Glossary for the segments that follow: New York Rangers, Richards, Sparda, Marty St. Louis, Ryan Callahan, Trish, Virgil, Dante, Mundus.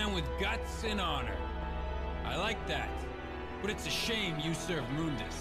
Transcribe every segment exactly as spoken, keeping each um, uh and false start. man with guts and honor. I like that. But it's a shame you serve Mundus.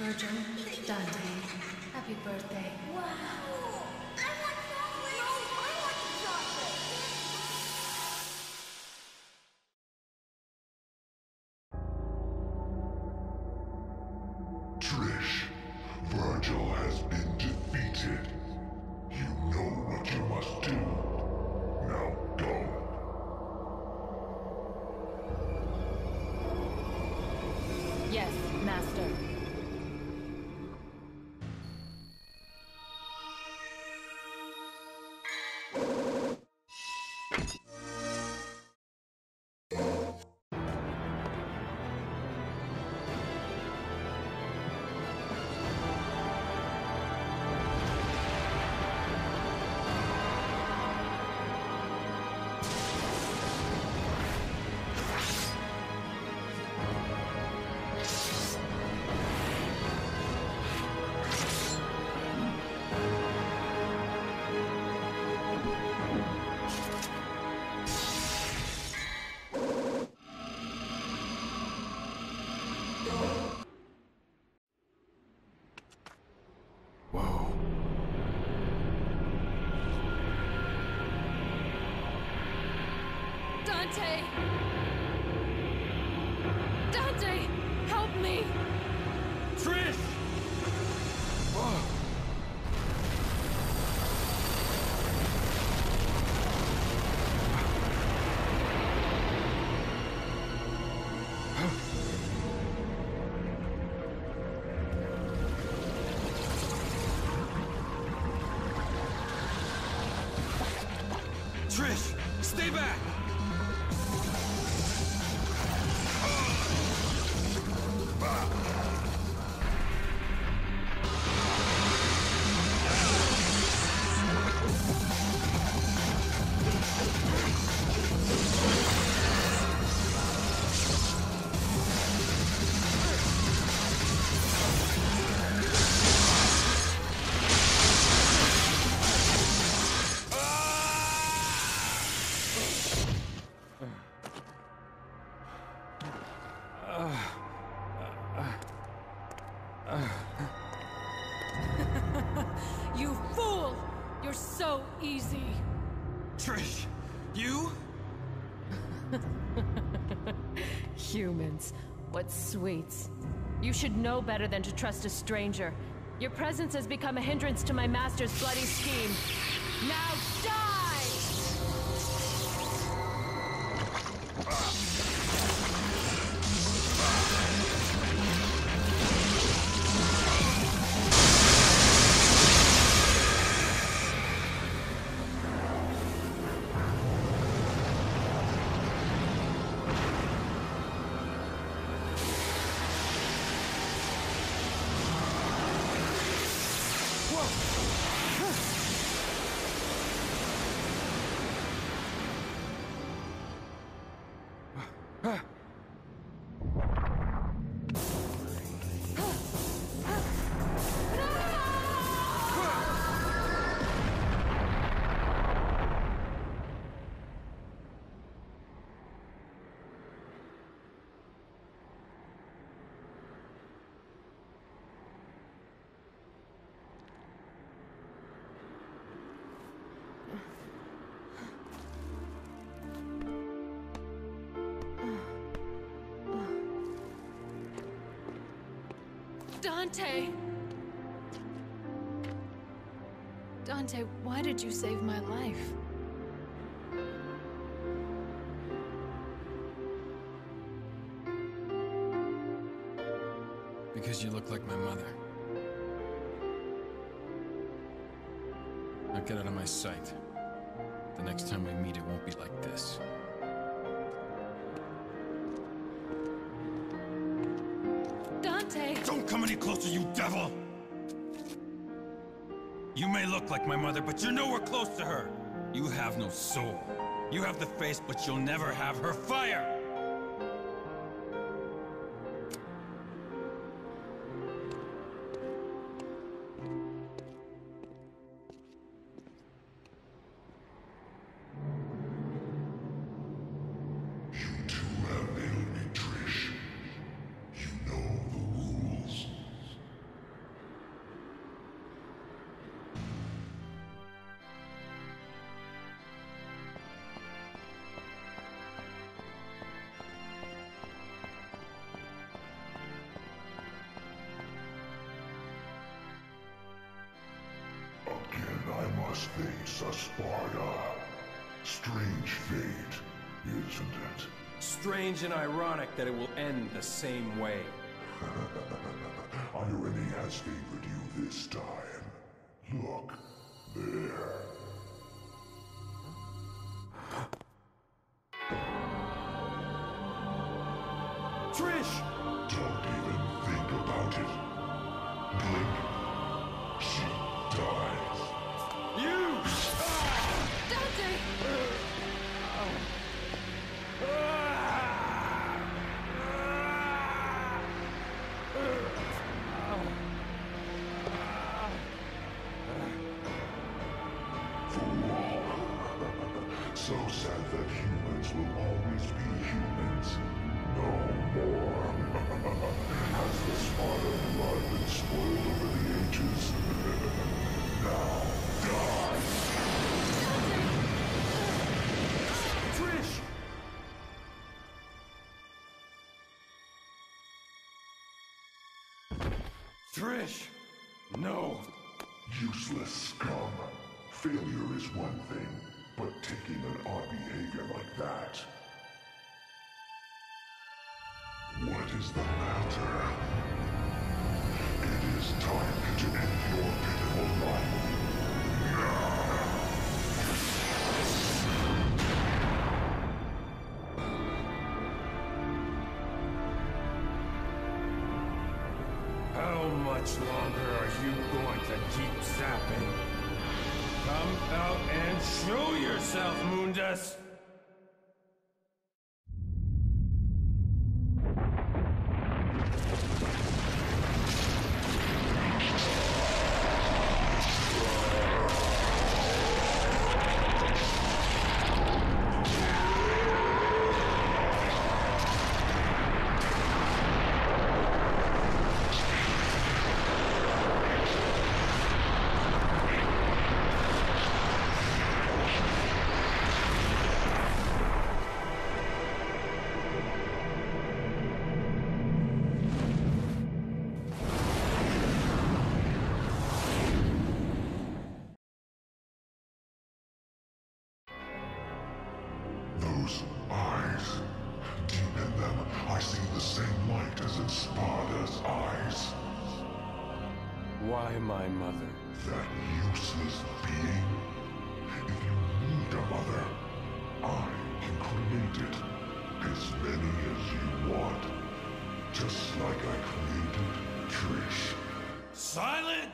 Virgin, Dante, happy birthday. Wow! I want chocolate! No, I want chocolate! Trish, Virgil has been defeated. You know what you must do. Now go. Yes, Master. Dante! Dante! Help me! Trish! Oh. Trish! Stay back! You fool! You're so easy! Trish, you? Humans, what sweets. You should know better than to trust a stranger. Your presence has become a hindrance to my master's bloody scheme. Now die! Ah. Dante! Dante, why did you save my life? Because you look like my mother. Now get out of my sight. The next time we meet, it won't be like this. Dante! Don't come any closer, you devil! You may look like my mother, but you're nowhere close to her! You have no soul. You have the face, but you'll never have her fire! Face a Sparda. Strange fate, isn't it? Strange and ironic that it will end the same way. Irony has favored you this time. Look there. Trish! Don't even think about it. Blink. She dies. You! Dante! Fool. So sad that humans will always be humans. No more. Has the Spartan blood been spoiled over the ages? Now. Trish! Trish! No! Useless scum. Failure is one thing, but taking an odd behavior like that... What is the matter? It is time to end your pitiful life. How much longer are you going to keep zapping? Come out and show yourself, Mundus! Eyes. Deep in them, I see the same light as in Sparda's eyes. Why my mother? That useless being? If you need a mother, I can create it. As many as you want. Just like I created Trish. Silence!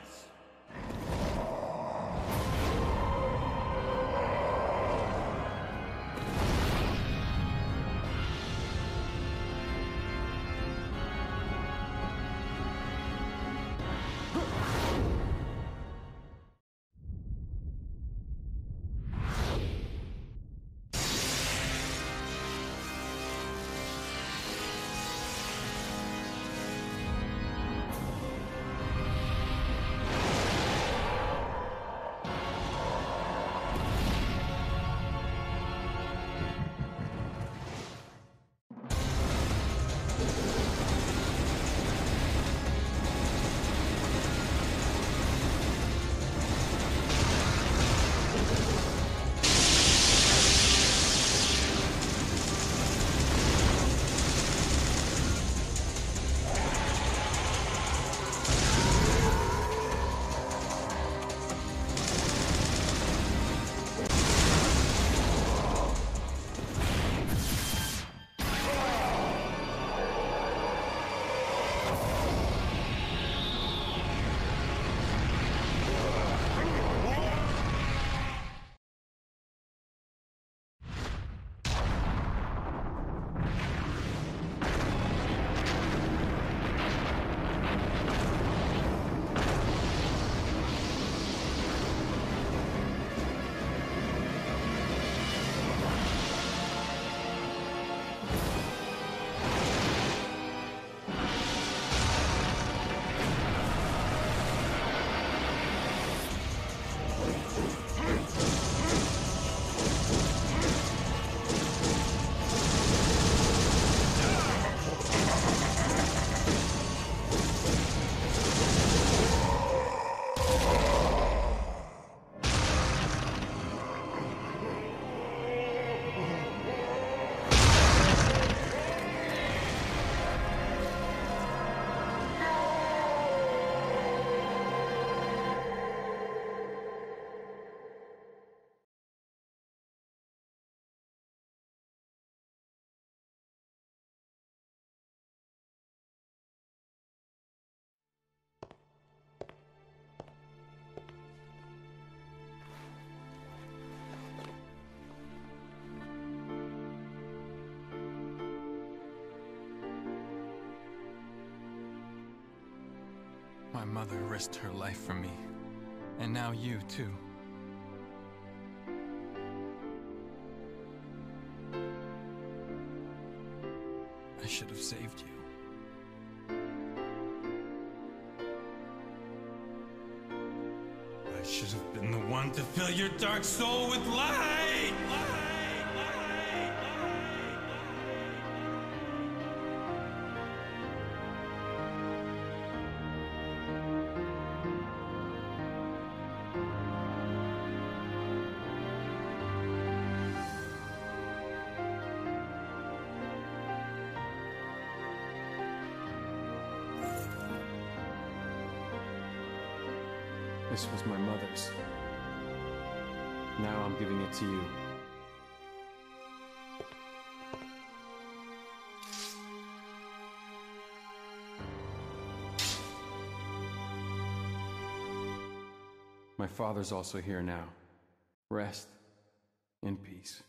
mother risked her life for me. And now you, too. I should have saved you. I should have been the one to fill your dark soul with light! Light! This was my mother's. Now I'm giving it to you. My father's also here now. Rest in peace.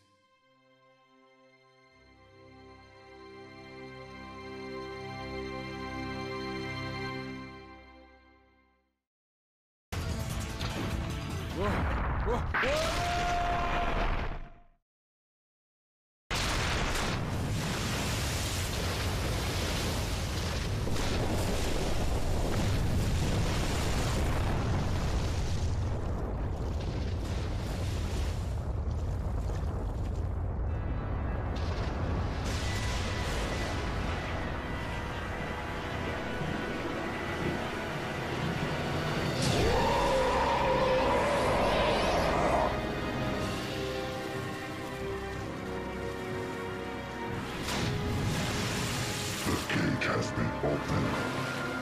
Has been opened.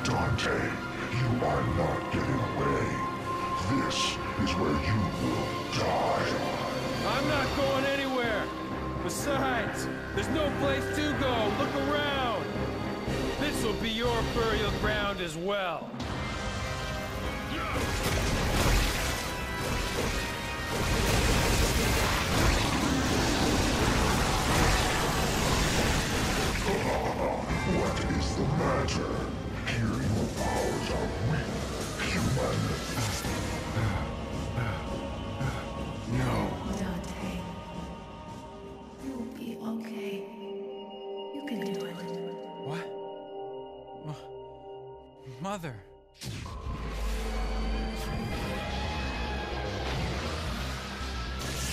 Dante, you are not getting away. This is where you will die. I'm not going anywhere. Besides, there's no place to go. Look around. This will be your burial ground as well. What is the matter? Here your powers are weak, human. No. Dante, you will be okay. You can do it. What? M- Mother.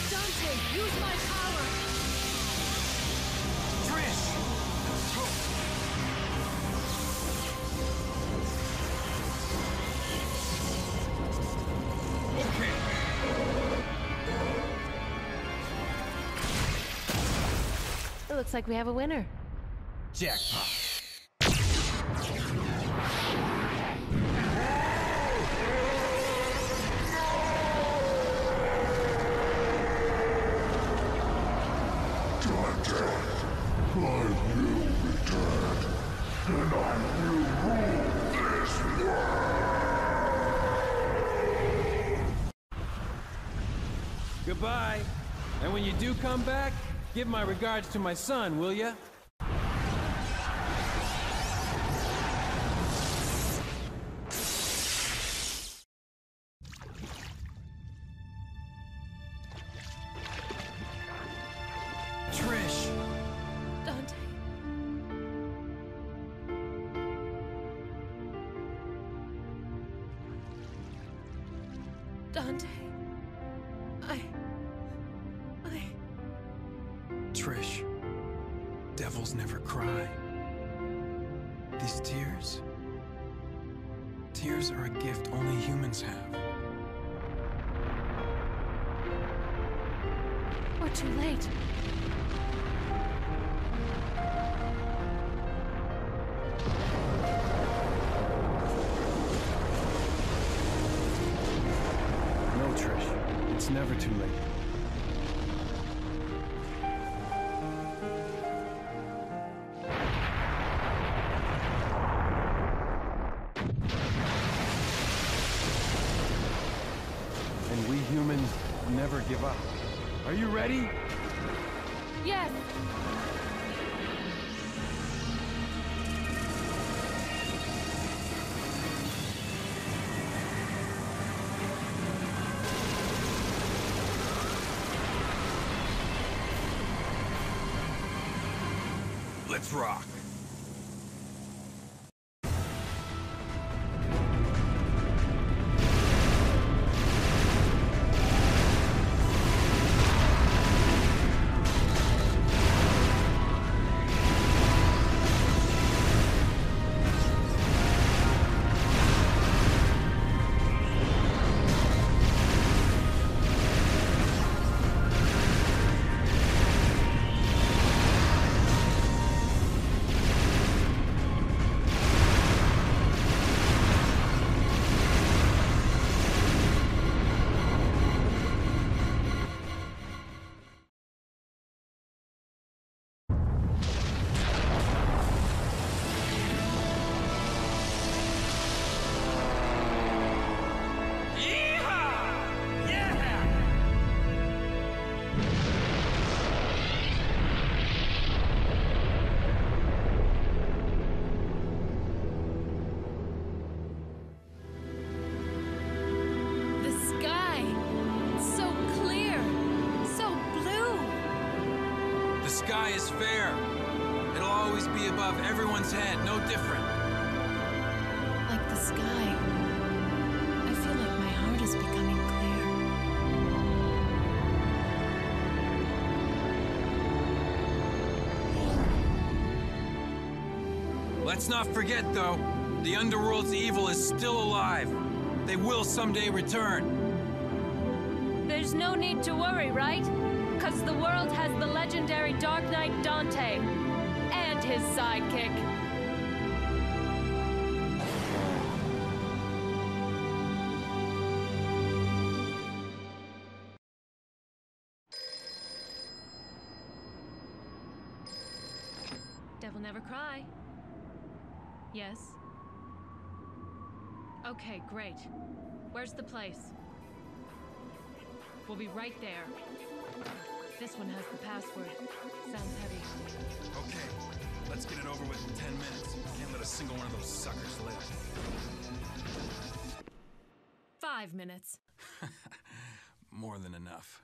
Dante, use my power! Trish! It looks like we have a winner. Jackpot. Dante, I will return, and I will rule this world. Goodbye. And when you do come back, give my regards to my son, will ya? Trish! Dante. Dante. I... Trish, devils never cry. These tears, tears are a gift only humans have. We're too late. No, Trish, it's never too late. Humans never give up. Are you ready? Yes! Let's rock. Let's not forget, though, the Underworld's evil is still alive. They will someday return. There's no need to worry, right? Because the world has the legendary Dark Knight Dante and his sidekick. Devil never cry. Yes? Okay, great. Where's the place? We'll be right there. This one has the password. Sounds heavy. Okay, let's get it over with in ten minutes. Can't let a single one of those suckers live. Five minutes. More than enough.